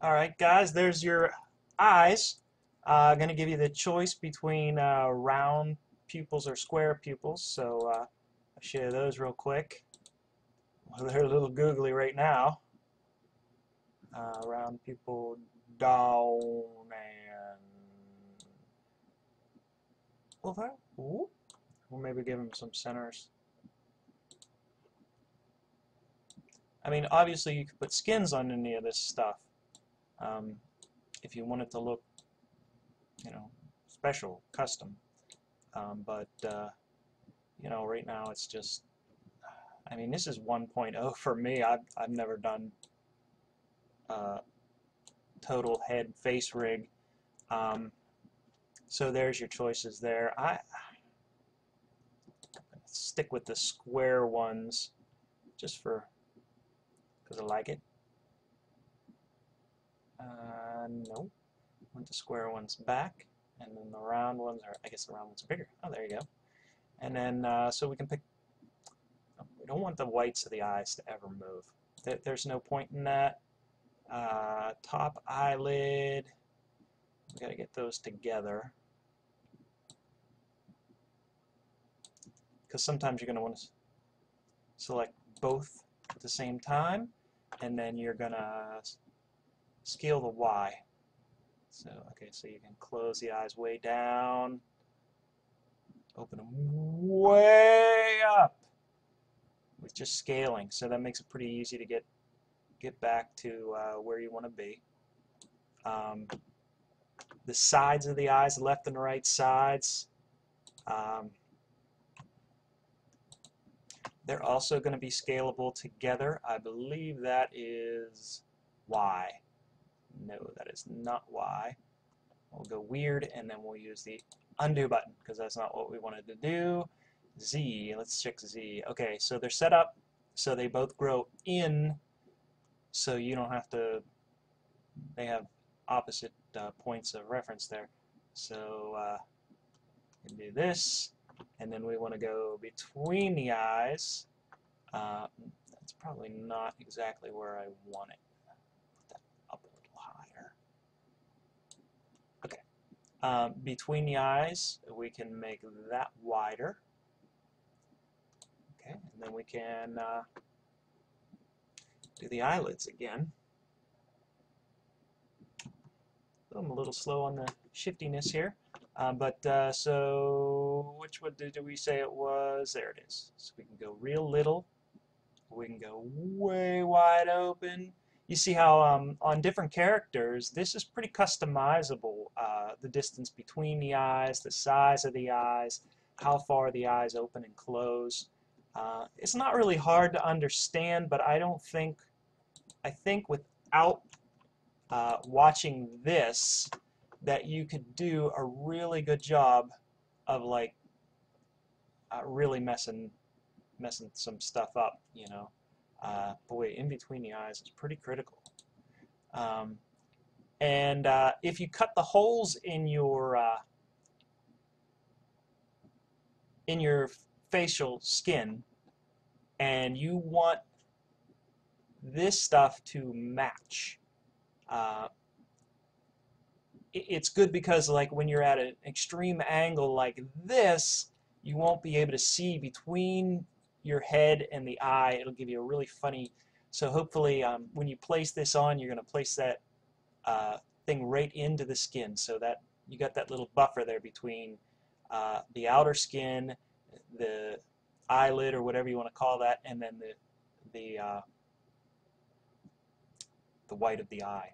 Alright guys, there's your eyes. I'm going to give you the choice between round pupils or square pupils, so I'll show you those real quick. Well, they're a little googly right now. Round pupil down and over. Ooh. We'll maybe give them some centers. I mean, obviously you could put skins on any of this stuff if you want it to look, you know, special, custom. You know, right now it's just, I mean, this is 1.0 for me. I've never done total head face rig. So there's your choices there. I stick with the square ones just because I like it. No, want the square ones back, and then the round ones are, I guess the round ones are bigger. Oh, there you go. And then so we can pick. We don't want the whites of the eyes to ever move. There's no point in that. Top eyelid. We got to get those together, because sometimes you're going to want to select both at the same time, and then you're going to scale the Y. So, okay, so you can close the eyes way down, open them way up with just scaling. So that makes it pretty easy to get back to where you want to be. The sides of the eyes, left and right sides, they're also going to be scalable together. I believe that is Y. No, that is not Y. We'll go weird, and then we'll use the undo button, because that's not what we wanted to do. Z, let's check Z. Okay, so they're set up so they both grow in, so you don't have to, they have opposite points of reference there. So you can do this. And then we want to go between the eyes. That's probably not exactly where I want it. Put that up a little higher. Okay. Between the eyes, we can make that wider. Okay, and then we can do the eyelids again. I'm a little slow on the shiftiness here. So which one did we say it was? There it is. So we can go real little. We can go way wide open. You see how on different characters, this is pretty customizable. The distance between the eyes, the size of the eyes, how far the eyes open and close. It's not really hard to understand, but I think without watching this, that you could do a really good job of like really messing some stuff up, you know. Boy, in between the eyes is pretty critical. If you cut the holes in your facial skin, and you want this stuff to match. It's good because, like, when you're at an extreme angle like this, you won't be able to see between your head and the eye. It'll give you a really funny. So hopefully, when you place this on, you're going to place that thing right into the skin, so that you got that little buffer there between the outer skin, the eyelid, or whatever you want to call that, and then the white of the eye.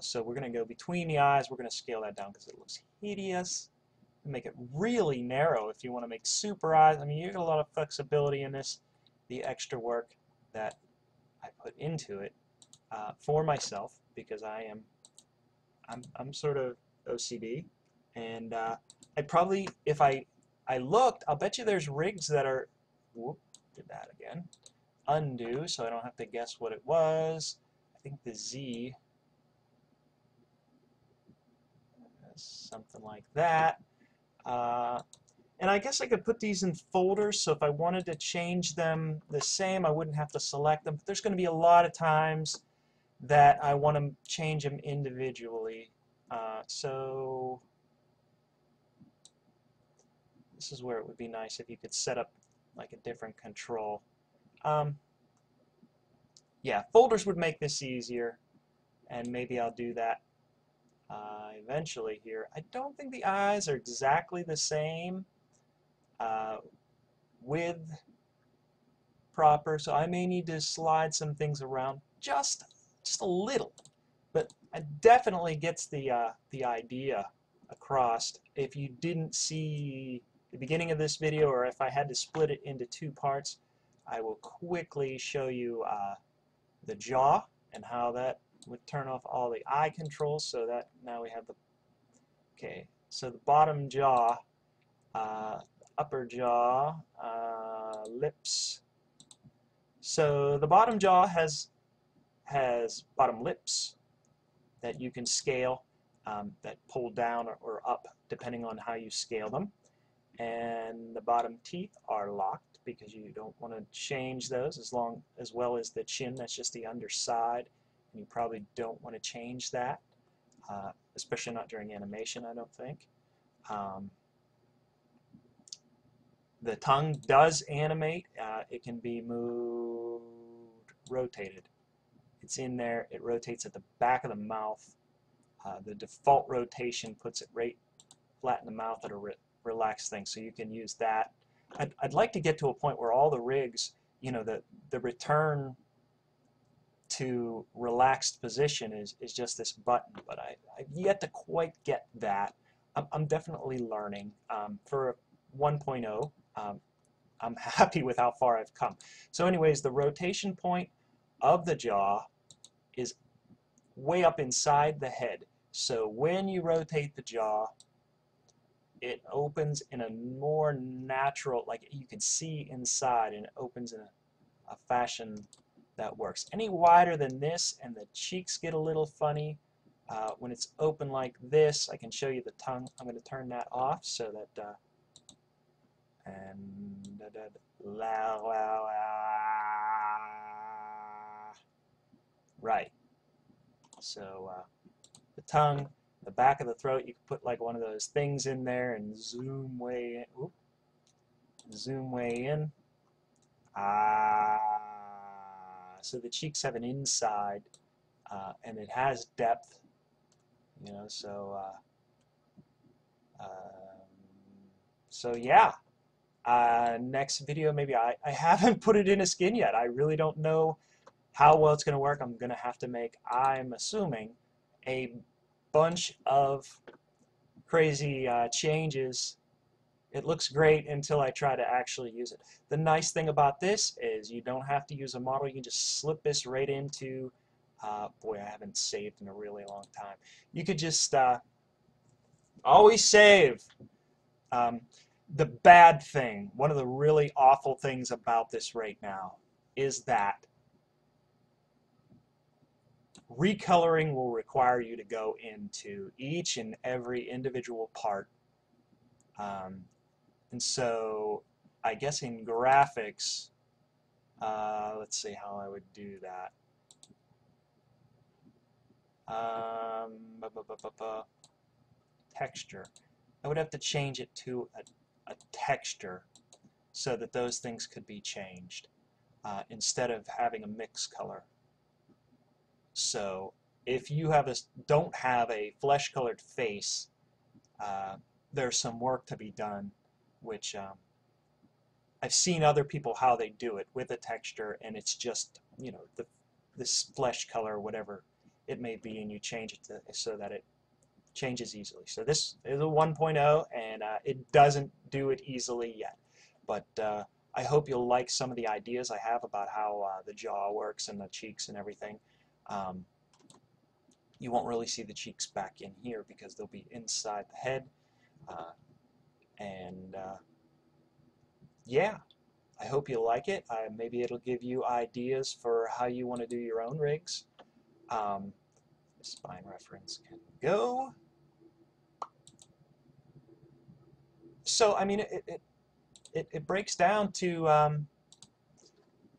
So we're going to go between the eyes. We're going to scale that down because it looks hideous. Make it really narrow if you want to make super eyes. I mean, you get a lot of flexibility in this. The extra work that I put into it for myself, because I'm sort of OCD, and I probably, if I looked, I'll bet you there's rigs that are. Whoop! Did that again. Undo, so I don't have to guess what it was. I think the Z. Something like that. And I guess I could put these in folders, so if I wanted to change them the same, I wouldn't have to select them. But there's going to be a lot of times that I want to change them individually. So this is where it would be nice if you could set up like a different control. Yeah, folders would make this easier, and maybe I'll do that eventually here. I don't think the eyes are exactly the same with proper, so I may need to slide some things around just a little, but it definitely gets the idea across. If you didn't see the beginning of this video, or if I had to split it into two parts, I will quickly show you the jaw and how that would turn off all the eye controls. So that now we have the, okay, so the bottom jaw, upper jaw, lips. So the bottom jaw has bottom lips that you can scale, that pull down or up depending on how you scale them. And the bottom teeth are locked because you don't want to change those, as well as the chin. That's just the underside, and you probably don't want to change that, especially not during animation, I don't think. The tongue does animate. It can be moved, rotated. It's in there. It rotates at the back of the mouth. The default rotation puts it right flat in the mouth at a relaxed thing, so you can use that. I'd like to get to a point where all the rigs, you know, the return to relaxed position is just this button, but I've yet to quite get that. I'm definitely learning. For 1.0, I'm happy with how far I've come. So anyways, the rotation point of the jaw is way up inside the head. So when you rotate the jaw, it opens in a more natural, like you can see inside, and it opens in a fashion that works. Any wider than this, and the cheeks get a little funny. When it's open like this, I can show you the tongue. I'm going to turn that off so that right. So the tongue, the back of the throat, you can put like one of those things in there and zoom way in. So the cheeks have an inside, and it has depth, you know. So so yeah, next video, maybe I haven't put it in a skin yet. I really don't know how well it's gonna work. I'm gonna have to make, I'm assuming, a bunch of crazy changes. It looks great until I try to actually use it. The nice thing about this is you don't have to use a model. You can just slip this right into, boy, I haven't saved in a really long time. You could just always save. The bad thing, one of the really awful things about this right now, is that recoloring will require you to go into each and every individual part. And so I guess in graphics, let's see how I would do that. Texture. I would have to change it to a texture so that those things could be changed, instead of having a mix color. So if you have don't have a flesh colored face, there's some work to be done, which I've seen other people how they do it with a texture, and it's just, you know, this flesh color, whatever it may be, and you change it to, so that it changes easily. So this is a 1.0, and it doesn't do it easily yet, but I hope you'll like some of the ideas I have about how the jaw works and the cheeks and everything. You won't really see the cheeks back in here because they'll be inside the head, and yeah, I hope you like it. Maybe it'll give you ideas for how you want to do your own rigs. The spine reference can go. So I mean, it breaks down to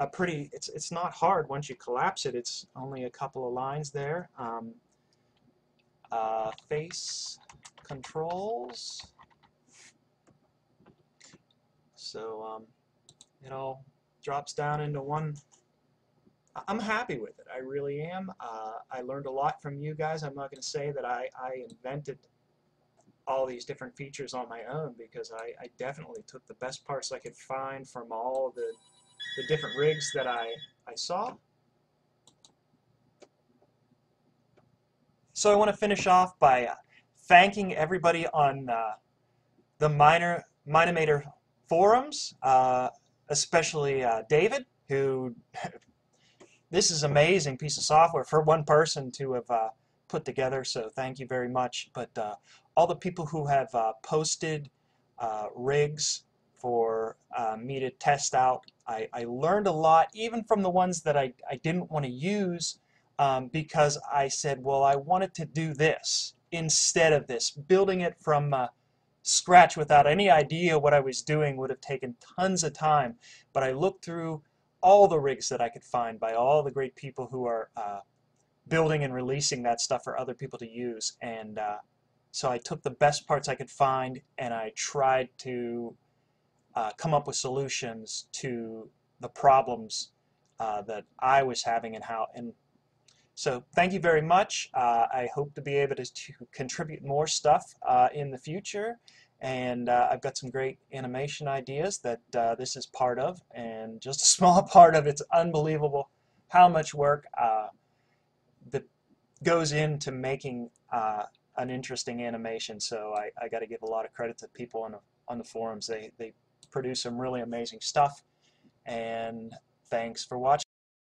a pretty, it's not hard once you collapse it. It's only a couple of lines there. Face controls. So it all drops down into one. I'm happy with it. I really am. I learned a lot from you guys. I'm not going to say that I invented all these different features on my own, because I definitely took the best parts I could find from all the different rigs that I saw. So I want to finish off by thanking everybody on the Minimator forums, especially David, who this is an amazing piece of software for one person to have put together, so thank you very much. But all the people who have posted rigs for me to test out, I learned a lot, even from the ones that I didn't want to use, because I said, well, I wanted to do this instead of this. Building it from scratch without any idea what I was doing would have taken tons of time, but I looked through all the rigs that I could find by all the great people who are building and releasing that stuff for other people to use, and so I took the best parts I could find and I tried to come up with solutions to the problems that I was having, and so thank you very much. I hope to be able to contribute more stuff in the future, and I've got some great animation ideas that this is part of, and just a small part of it's unbelievable how much work that goes into making an interesting animation. So I got to give a lot of credit to people on the forums. They produce some really amazing stuff, and thanks for watching.